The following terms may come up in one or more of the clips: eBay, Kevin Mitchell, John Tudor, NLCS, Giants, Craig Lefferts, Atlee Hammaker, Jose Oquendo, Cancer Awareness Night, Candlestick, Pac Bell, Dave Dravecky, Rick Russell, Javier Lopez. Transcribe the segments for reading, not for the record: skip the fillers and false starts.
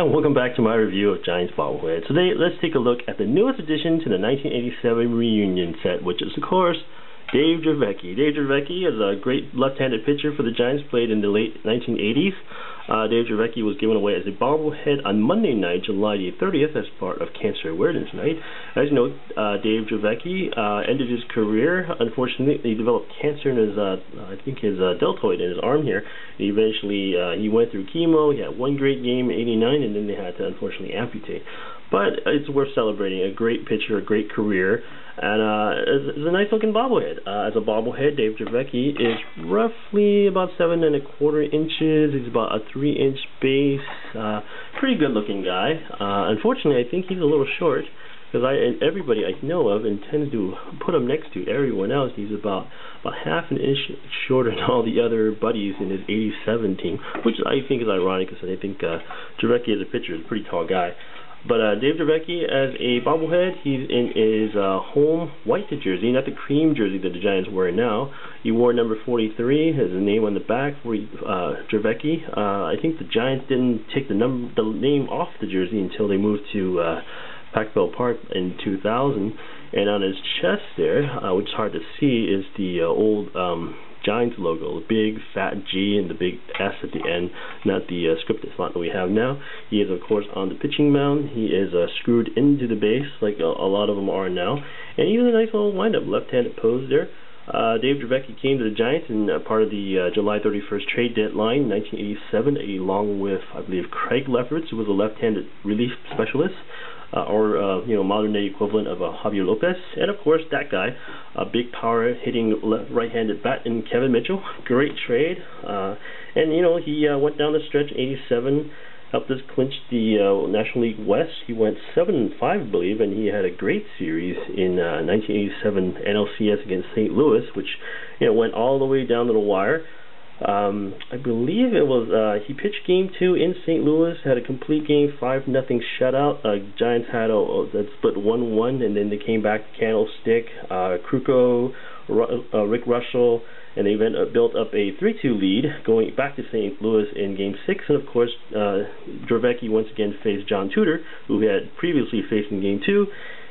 Hi, welcome back to my review of Giants Bobblehead. Today, let's take a look at the newest addition to the 1987 reunion set, which is, of course, Dave Dravecky. Dave Dravecky is a great left-handed pitcher for the Giants, played in the late 1980s. Dave Dravecky was given away as a bobblehead on Monday night, July the 30th, as part of Cancer Awareness Night. As you know, Dave Dravecky ended his career. Unfortunately, he developed cancer in his, deltoid in his arm here. And eventually, he went through chemo. He had one great game in '89, and then they had to unfortunately amputate. But it's worth celebrating. A great pitcher, a great career, and it's a nice looking bobblehead. As a bobblehead, Dave Dravecky is roughly about 7¼ inches. He's about a 3-inch base. Pretty good looking guy. Unfortunately, I think he's a little short because everybody I know of intends to put him next to everyone else. He's about ½ an inch shorter than all the other buddies in his '87 team, which I think is ironic because I think Dravecky as a pitcher is a pretty tall guy. But Dave Dravecky, as a bobblehead, he's in his home white jersey, not the cream jersey that the Giants wear now. He wore number 43, has a name on the back, Dravecky. I think the Giants didn't take the name off the jersey until they moved to Pac Bell in 2000. And on his chest there, which is hard to see, is the old Giants logo, the big fat G and the big S at the end, not the scripted font that we have now. He is, of course, on the pitching mound. He is screwed into the base like a lot of them are now. And he has a nice little wind-up, left-handed pose there. Dave Dravecky came to the Giants in part of the July 31st trade deadline, 1987, along with, I believe, Craig Lefferts, who was a left-handed relief specialist, or modern-day equivalent of Javier Lopez, and of course that guy, a big power-hitting right-handed bat in Kevin Mitchell. Great trade, and he went down the stretch in '87, helped us clinch the National League West. He went 7-5, I believe, and he had a great series in 1987 NLCS against St. Louis, which went all the way down to the wire. I believe it was he pitched Game 2 in St. Louis, had a complete game, 5-0 shutout. Giants had that split 1-1, and then they came back to Candlestick, Kruko, Rick Russell, and they built up a 3-2 lead, going back to St. Louis in Game 6. And of course, Dravecky once again faced John Tudor, who had previously faced in Game 2.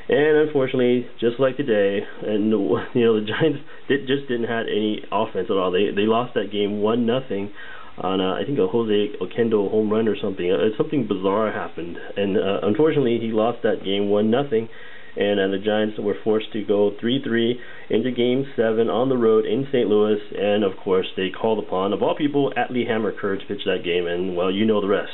And unfortunately, just like today, and the Giants just didn't have any offense at all. They lost that game 1-0 on I think a Jose Oquendo home run or something. Something bizarre happened, and unfortunately, he lost that game 1-0. And the Giants were forced to go 3-3 into Game 7 on the road in St. Louis. And, of course, they called upon, of all people, Atlee Hammaker to pitch that game. And, well, you know the rest.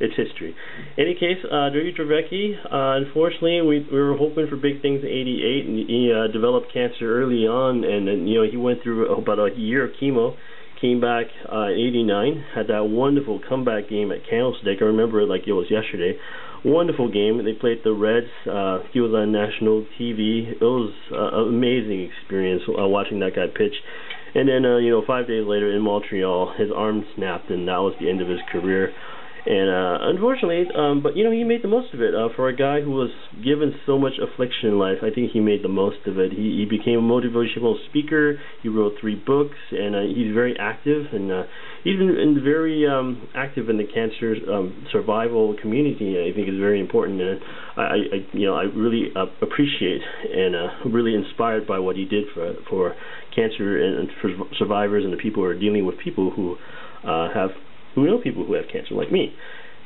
It's history. In any case, Dave Dravecky, unfortunately, we were hoping for big things in '88. And he developed cancer early on. And, he went through about a year of chemo. Came back in '89, had that wonderful comeback game at Candlestick. I remember it like it was yesterday. Wonderful game. They played the Reds. He was on national TV. It was an amazing experience watching that guy pitch. And then, 5 days later in Montreal, his arm snapped, and that was the end of his career. And unfortunately, but he made the most of it. For a guy who was given so much affliction in life, I think he made the most of it. He became a motivational speaker. He wrote 3 books, and he's very active, and he's been very active in the cancer survival community. I think is very important, and I really appreciate and really inspired by what he did for cancer and for survivors and the people who are dealing with people who know people who have cancer, like me.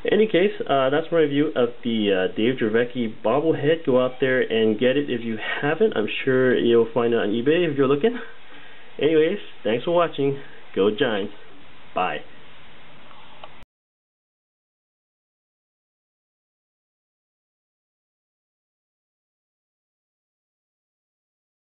In any case, that's my review of the Dave Dravecky bobblehead. Go out there and get it if you haven't. I'm sure you'll find it on eBay if you're looking. Anyways, thanks for watching. Go Giants. Bye.